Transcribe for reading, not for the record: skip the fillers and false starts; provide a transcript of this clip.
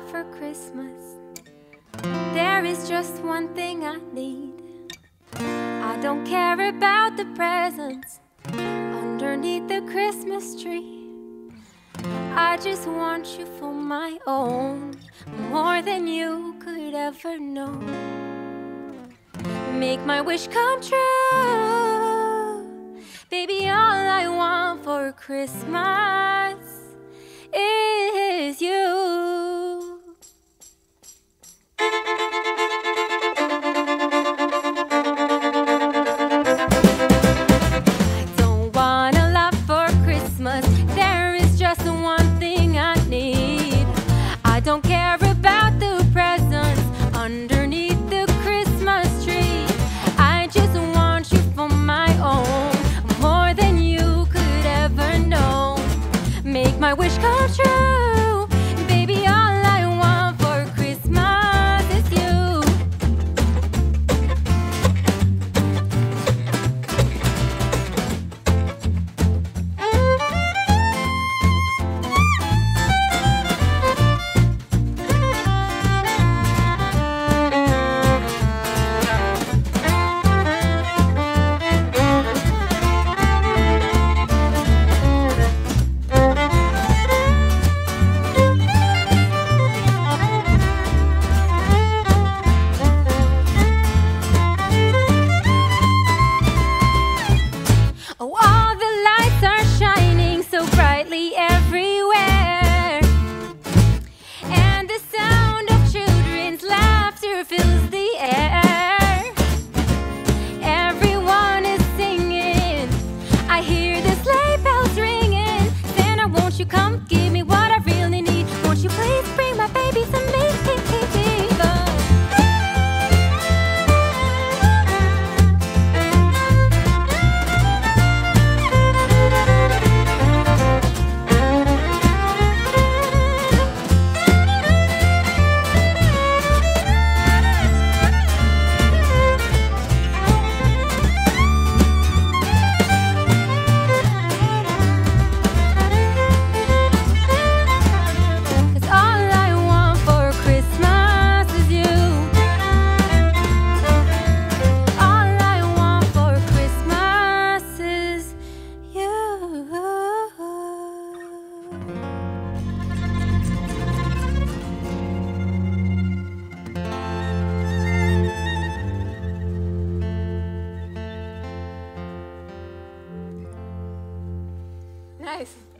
got for Christmas. There is just one thing I need. I don't care about the presents underneath the Christmas tree. I just want you for my own, more than you could ever know. Make my wish come true. Baby, all I want for Christmas is you. Nice.